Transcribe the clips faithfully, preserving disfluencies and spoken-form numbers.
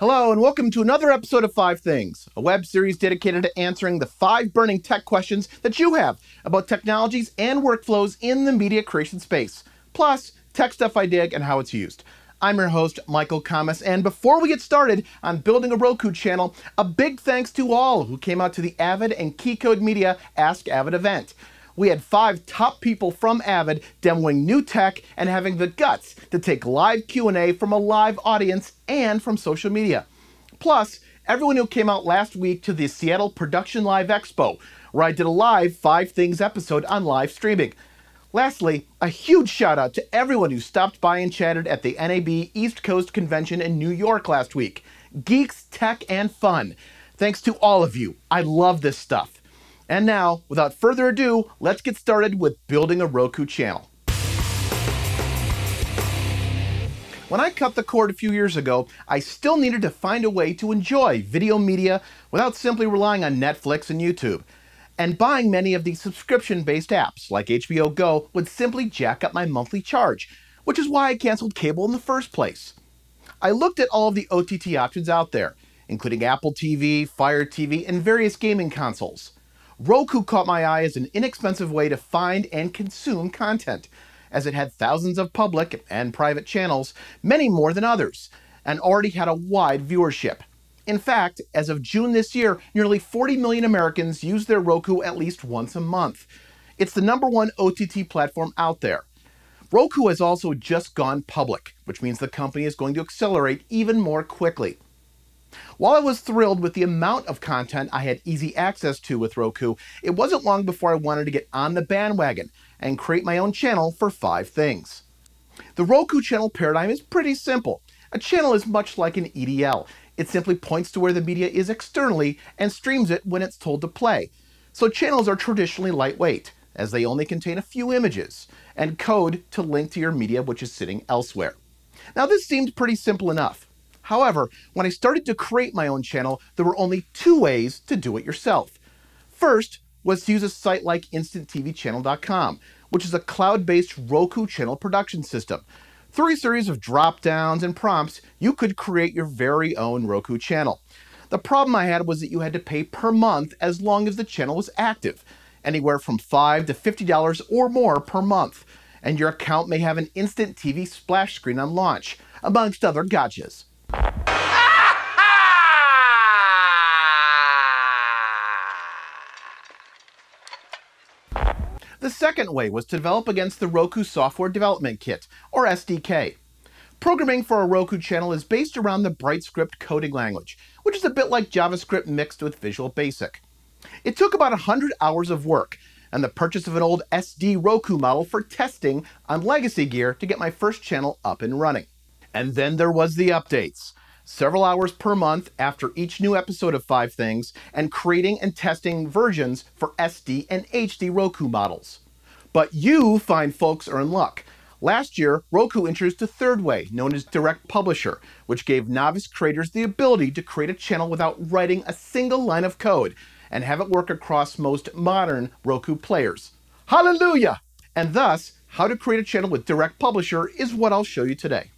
Hello, and welcome to another episode of five things, a web series dedicated to answering the five burning tech questions that you have about technologies and workflows in the media creation space, plus tech stuff I dig and how it's used. I'm your host, Michael Kammes, and before we get started on building a Roku channel, a big thanks to all who came out to the Avid and Keycode Media Ask Avid event. We had five top people from Avid demoing new tech and having the guts to take live Q and A from a live audience and from social media. Plus, everyone who came out last week to the Seattle Production Live Expo, where I did a live five things episode on live streaming. Lastly, a huge shout out to everyone who stopped by and chatted at the N A B East Coast Convention in New York last week. Geeks, tech, and fun. Thanks to all of you. I love this stuff. And now, without further ado, let's get started with building a Roku channel. When I cut the cord a few years ago, I still needed to find a way to enjoy video media without simply relying on Netflix and YouTube. And buying many of these subscription-based apps, like H B O Go, would simply jack up my monthly charge, which is why I canceled cable in the first place. I looked at all of the O T T options out there, including Apple T V, Fire T V, and various gaming consoles. Roku caught my eye as an inexpensive way to find and consume content, as it had thousands of public and private channels, many more than others, and already had a wide viewership. In fact, as of June this year, nearly forty million Americans use their Roku at least once a month. It's the number one O T T platform out there. Roku has also just gone public, which means the company is going to accelerate even more quickly. While I was thrilled with the amount of content I had easy access to with Roku, it wasn't long before I wanted to get on the bandwagon and create my own channel for five things. The Roku channel paradigm is pretty simple. A channel is much like an E D L. It simply points to where the media is externally and streams it when it's told to play. So channels are traditionally lightweight, as they only contain a few images and code to link to your media which is sitting elsewhere. Now this seemed pretty simple enough. However, when I started to create my own channel, there were only two ways to do it yourself. First was to use a site like Instant T V Channel dot com, which is a cloud-based Roku channel production system. Through a series of drop-downs and prompts, you could create your very own Roku channel. The problem I had was that you had to pay per month as long as the channel was active, anywhere from five dollars to fifty dollars or more per month, and your account may have an Instant T V splash screen on launch, amongst other gotchas. The second way was to develop against the Roku Software Development Kit, or S D K. Programming for a Roku channel is based around the BrightScript coding language, which is a bit like JavaScript mixed with Visual Basic. It took about one hundred hours of work and the purchase of an old S D Roku model for testing on legacy gear to get my first channel up and running. And then there was the updates. Several hours per month after each new episode of five things, and creating and testing versions for S D and H D Roku models. But you fine folks are in luck. Last year, Roku introduced a third way, known as Direct Publisher, which gave novice creators the ability to create a channel without writing a single line of code, and have it work across most modern Roku players. Hallelujah! And thus, how to create a channel with Direct Publisher is what I'll show you today.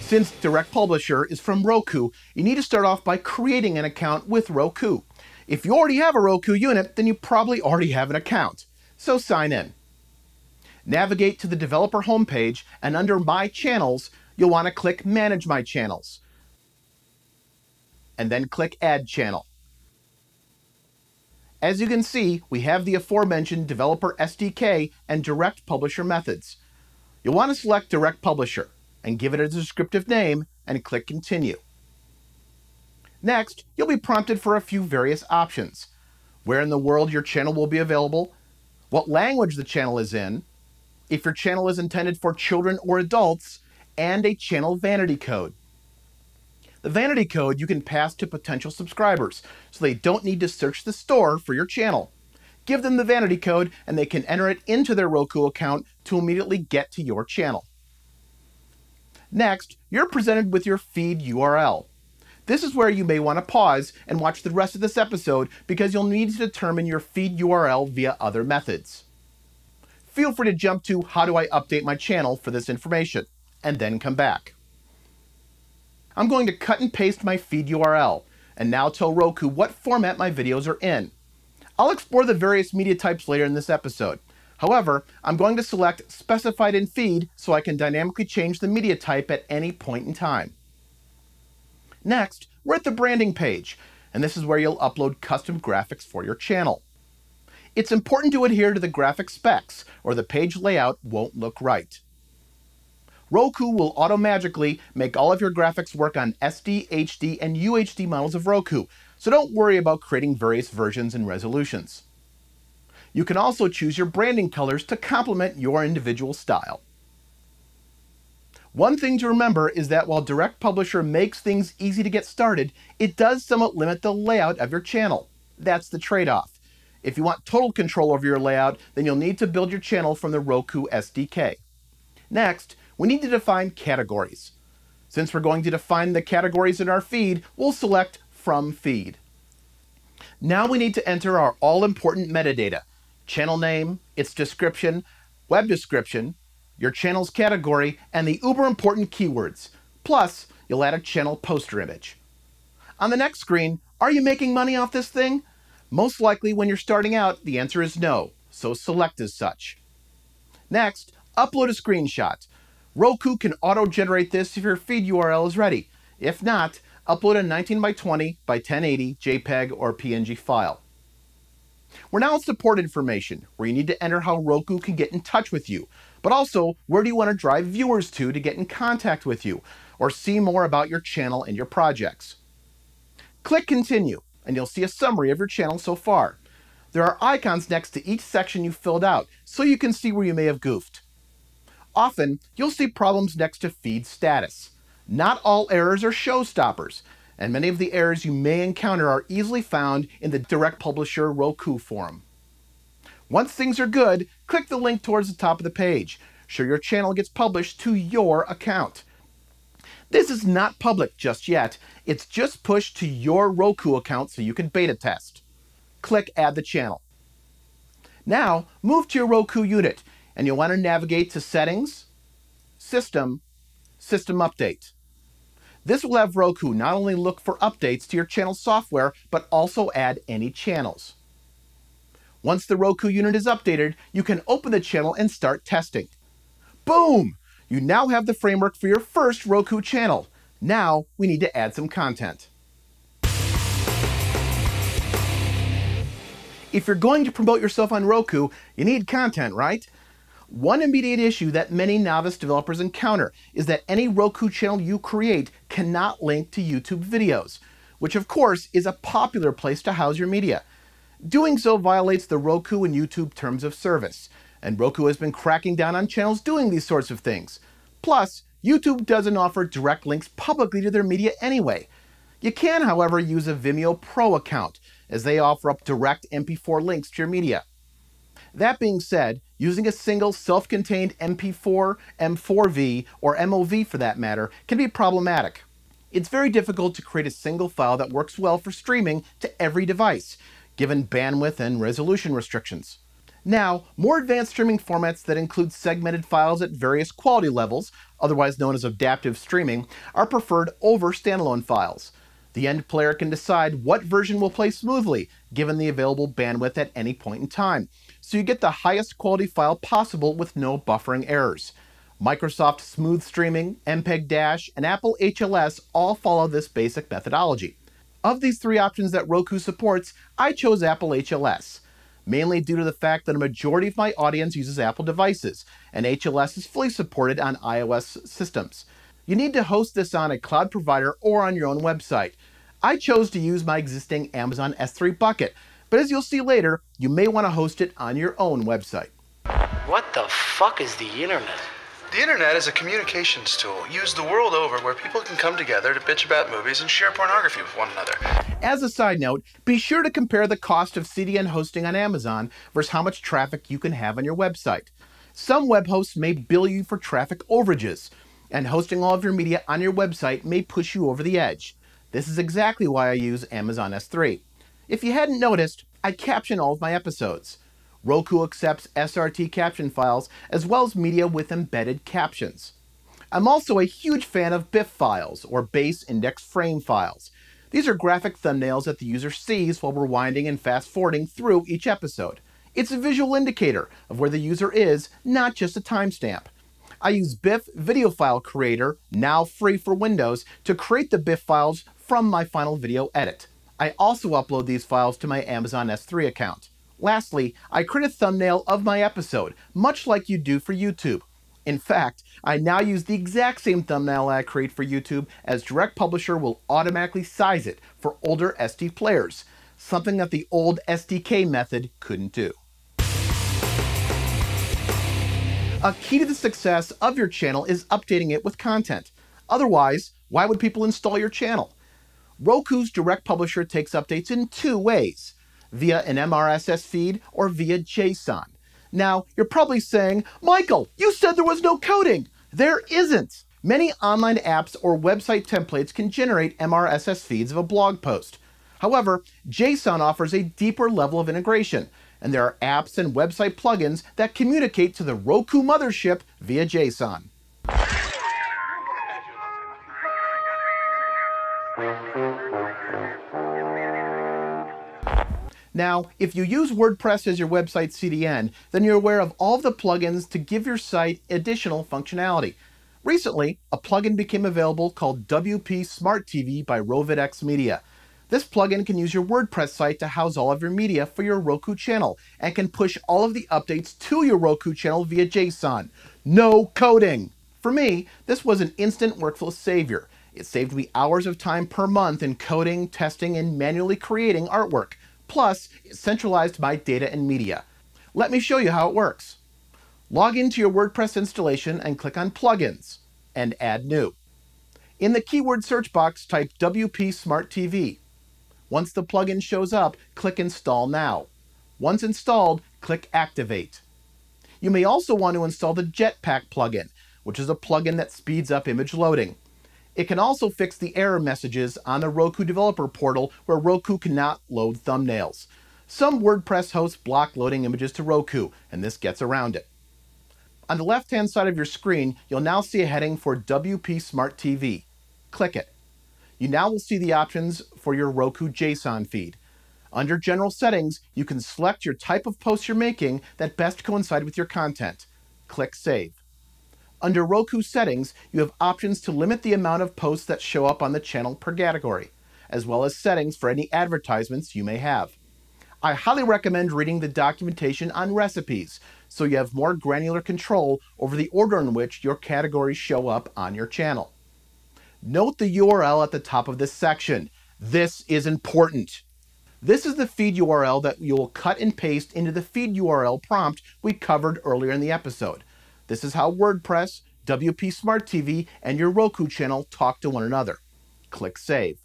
Since Direct Publisher is from Roku, you need to start off by creating an account with Roku. If you already have a Roku unit, then you probably already have an account. So sign in. Navigate to the developer homepage, and under My Channels, you'll want to click Manage My Channels. And then click Add Channel. As you can see, we have the aforementioned Developer S D K and Direct Publisher methods. You'll want to select Direct Publisher and give it a descriptive name, and click Continue. Next, you'll be prompted for a few various options. Where in the world your channel will be available, what language the channel is in, if your channel is intended for children or adults, and a channel vanity code. The vanity code you can pass to potential subscribers, so they don't need to search the store for your channel. Give them the vanity code, and they can enter it into their Roku account to immediately get to your channel. Next, you're presented with your feed U R L. This is where you may want to pause and watch the rest of this episode because you'll need to determine your feed U R L via other methods. Feel free to jump to How do I update my channel for this information, and then come back. I'm going to cut and paste my feed U R L and now tell Roku what format my videos are in. I'll explore the various media types later in this episode. However, I'm going to select Specified in Feed so I can dynamically change the media type at any point in time. Next, we're at the branding page, and this is where you'll upload custom graphics for your channel. It's important to adhere to the graphic specs, or the page layout won't look right. Roku will automagically make all of your graphics work on S D, H D, and U H D models of Roku, so don't worry about creating various versions and resolutions. You can also choose your branding colors to complement your individual style. One thing to remember is that while Direct Publisher makes things easy to get started, it does somewhat limit the layout of your channel. That's the trade-off. If you want total control over your layout, then you'll need to build your channel from the Roku S D K. Next, we need to define categories. Since we're going to define the categories in our feed, we'll select From Feed. Now we need to enter our all-important metadata: channel name, its description, web description, your channel's category, and the uber important keywords. Plus, you'll add a channel poster image. On the next screen, are you making money off this thing? Most likely when you're starting out, the answer is no, so select as such. Next, upload a screenshot. Roku can auto-generate this if your feed U R L is ready. If not, upload a nineteen by twenty by ten eighty JPEG or P N G file. We're now at support information, where you need to enter how Roku can get in touch with you, but also where do you want to drive viewers to to get in contact with you or see more about your channel and your projects. Click Continue, and you'll see a summary of your channel so far. There are icons next to each section you filled out, so you can see where you may have goofed. Often, you'll see problems next to feed status. Not all errors are showstoppers, and many of the errors you may encounter are easily found in the Direct Publisher Roku forum. Once things are good, click the link towards the top of the page. Sure your channel gets published to your account. This is not public just yet. It's just pushed to your Roku account so you can beta test. Click Add the Channel. Now, move to your Roku unit, and you'll want to navigate to Settings, System, System Update. This will have Roku not only look for updates to your channel software, but also add any channels. Once the Roku unit is updated, you can open the channel and start testing. Boom! You now have the framework for your first Roku channel. Now we need to add some content. If you're going to promote yourself on Roku, you need content, right? One immediate issue that many novice developers encounter is that any Roku channel you create cannot link to YouTube videos, which of course is a popular place to house your media. Doing so violates the Roku and YouTube terms of service, and Roku has been cracking down on channels doing these sorts of things. Plus, YouTube doesn't offer direct links publicly to their media anyway. You can, however, use a Vimeo Pro account, as they offer up direct M P four links to your media. That being said, using a single self-contained M P four, M four V, or M O V for that matter can be problematic. It's very difficult to create a single file that works well for streaming to every device, given bandwidth and resolution restrictions. Now, more advanced streaming formats that include segmented files at various quality levels, otherwise known as adaptive streaming, are preferred over standalone files. The end player can decide what version will play smoothly, given the available bandwidth at any point in time, so you get the highest quality file possible with no buffering errors. Microsoft Smooth Streaming, M P E G, and Apple H L S all follow this basic methodology. Of these three options that Roku supports, I chose Apple H L S, mainly due to the fact that a majority of my audience uses Apple devices, and H L S is fully supported on iOS systems. You need to host this on a cloud provider or on your own website. I chose to use my existing Amazon S three bucket, but as you'll see later, you may want to host it on your own website. What the fuck is the internet? The internet is a communications tool used the world over where people can come together to bitch about movies and share pornography with one another. As a side note, be sure to compare the cost of C D N hosting on Amazon versus how much traffic you can have on your website. Some web hosts may bill you for traffic overages, and hosting all of your media on your website may push you over the edge. This is exactly why I use Amazon S three. If you hadn't noticed, I caption all of my episodes. Roku accepts S R T caption files as well as media with embedded captions. I'm also a huge fan of B I F files, or base index frame files. These are graphic thumbnails that the user sees while rewinding and fast-forwarding through each episode. It's a visual indicator of where the user is, not just a timestamp. I use B I F Video File Creator, now free for Windows, to create the B I F files from my final video edit. I also upload these files to my Amazon S three account. Lastly, I create a thumbnail of my episode, much like you do for YouTube. In fact, I now use the exact same thumbnail I create for YouTube, as Direct Publisher will automatically size it for older S D players, something that the old S D K method couldn't do. A key to the success of your channel is updating it with content. Otherwise, why would people install your channel? Roku's Direct Publisher takes updates in two ways, via an M R S S feed or via JSON. Now, you're probably saying, "Michael, you said there was no coding." There isn't. Many online apps or website templates can generate M R S S feeds of a blog post. However, JSON offers a deeper level of integration, and there are apps and website plugins that communicate to the Roku mothership via JSON. Now, if you use WordPress as your website C D N, then you're aware of all of the plugins to give your site additional functionality. Recently, a plugin became available called W P Smart T V by Rovidx Media. This plugin can use your WordPress site to house all of your media for your Roku channel and can push all of the updates to your Roku channel via JSON. No coding! For me, this was an instant workflow savior. It saved me hours of time per month in coding, testing, and manually creating artwork. Plus, it centralized my data and media. Let me show you how it works. Log into your WordPress installation and click on Plugins and Add New. In the keyword search box, type W P Smart T V. Once the plugin shows up, click Install Now. Once installed, click Activate. You may also want to install the Jetpack plugin, which is a plugin that speeds up image loading. It can also fix the error messages on the Roku developer portal where Roku cannot load thumbnails. Some WordPress hosts block loading images to Roku, and this gets around it. On the left-hand side of your screen, you'll now see a heading for W P Smart T V. Click it. You now will see the options for your Roku JSON feed. Under General Settings, you can select your type of posts you're making that best coincide with your content. Click Save. Under Roku Settings, you have options to limit the amount of posts that show up on the channel per category, as well as settings for any advertisements you may have. I highly recommend reading the documentation on recipes, so you have more granular control over the order in which your categories show up on your channel. Note the U R L at the top of this section. This is important. This is the feed U R L that you will cut and paste into the feed U R L prompt we covered earlier in the episode. This is how WordPress, W P Smart T V, and your Roku channel talk to one another. Click Save.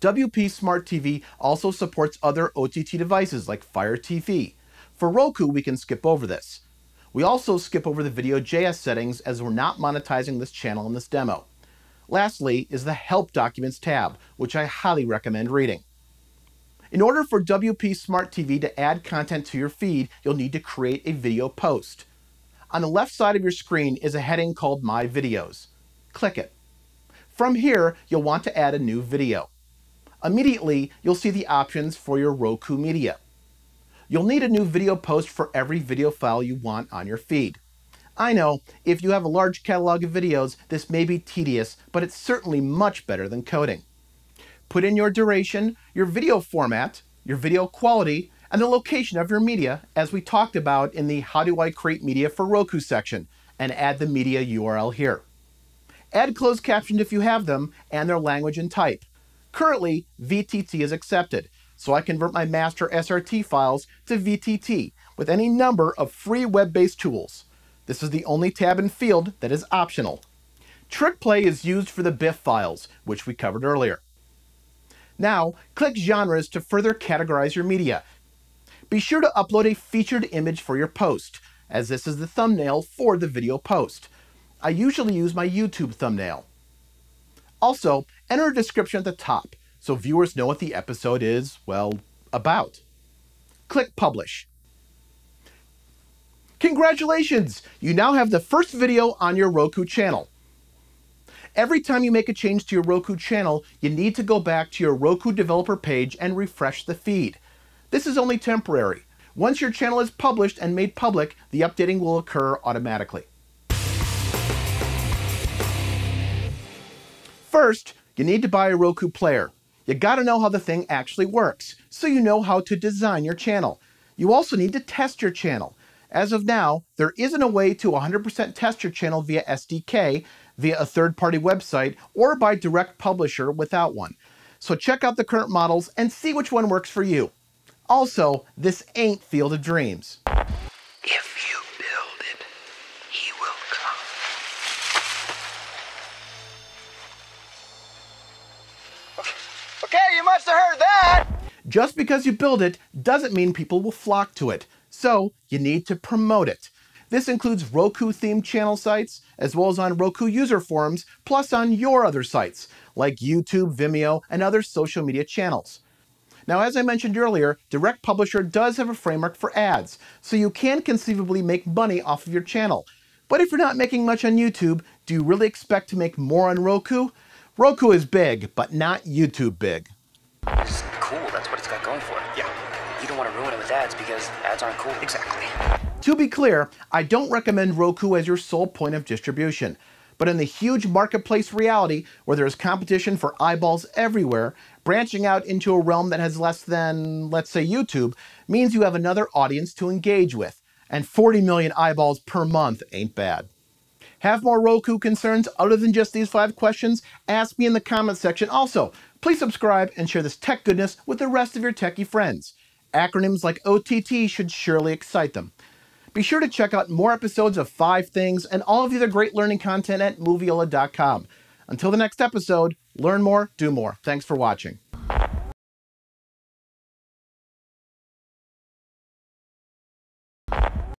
W P Smart T V also supports other O T T devices like Fire T V. For Roku, we can skip over this. We also skip over the Video.js settings as we're not monetizing this channel in this demo. Lastly is the Help Documents tab, which I highly recommend reading. In order for W P Smart T V to add content to your feed, you'll need to create a video post. On the left side of your screen is a heading called My Videos. Click it. From here, you'll want to add a new video. Immediately, you'll see the options for your Roku media. You'll need a new video post for every video file you want on your feed. I know, if you have a large catalog of videos, this may be tedious, but it's certainly much better than coding. Put in your duration, your video format, your video quality, and the location of your media, as we talked about in the How do I create media for Roku section, and add the media U R L here. Add closed captions if you have them, and their language and type. Currently, V T T is accepted, so I convert my master S R T files to V T T with any number of free web-based tools. This is the only tab and field that is optional. Trick play is used for the B I F files, which we covered earlier. Now, click genres to further categorize your media. Be sure to upload a featured image for your post, as this is the thumbnail for the video post. I usually use my YouTube thumbnail. Also, enter a description at the top, so viewers know what the episode is, well, about. Click Publish. Congratulations! You now have the first video on your Roku channel. Every time you make a change to your Roku channel, you need to go back to your Roku developer page and refresh the feed. This is only temporary. Once your channel is published and made public, the updating will occur automatically. First, you need to buy a Roku player. You gotta know how the thing actually works, so you know how to design your channel. You also need to test your channel. As of now, there isn't a way to one hundred percent test your channel via S D K, via a third-party website, or by Direct Publisher without one. So check out the current models and see which one works for you. Also, this ain't Field of Dreams. If you build it, he will come. Okay, you must have heard that! Just because you build it doesn't mean people will flock to it. So you need to promote it. This includes Roku-themed channel sites, as well as on Roku user forums, plus on your other sites, like YouTube, Vimeo, and other social media channels. Now, as I mentioned earlier, Direct Publisher does have a framework for ads, so you can conceivably make money off of your channel. But if you're not making much on YouTube, do you really expect to make more on Roku? Roku is big, but not YouTube big. It's cool, that's what it's got going for it, yeah. You don't want to ruin it with ads because ads aren't cool. Exactly. To be clear, I don't recommend Roku as your sole point of distribution. But in the huge marketplace reality, where there's competition for eyeballs everywhere, branching out into a realm that has less than, let's say, YouTube, means you have another audience to engage with. And forty million eyeballs per month ain't bad. Have more Roku concerns other than just these five questions? Ask me in the comments section. Also, please subscribe and share this tech goodness with the rest of your techie friends. Acronyms like O T T should surely excite them. Be sure to check out more episodes of five things and all of the other great learning content at moviola dot com. Until the next episode, learn more, do more. Thanks for watching.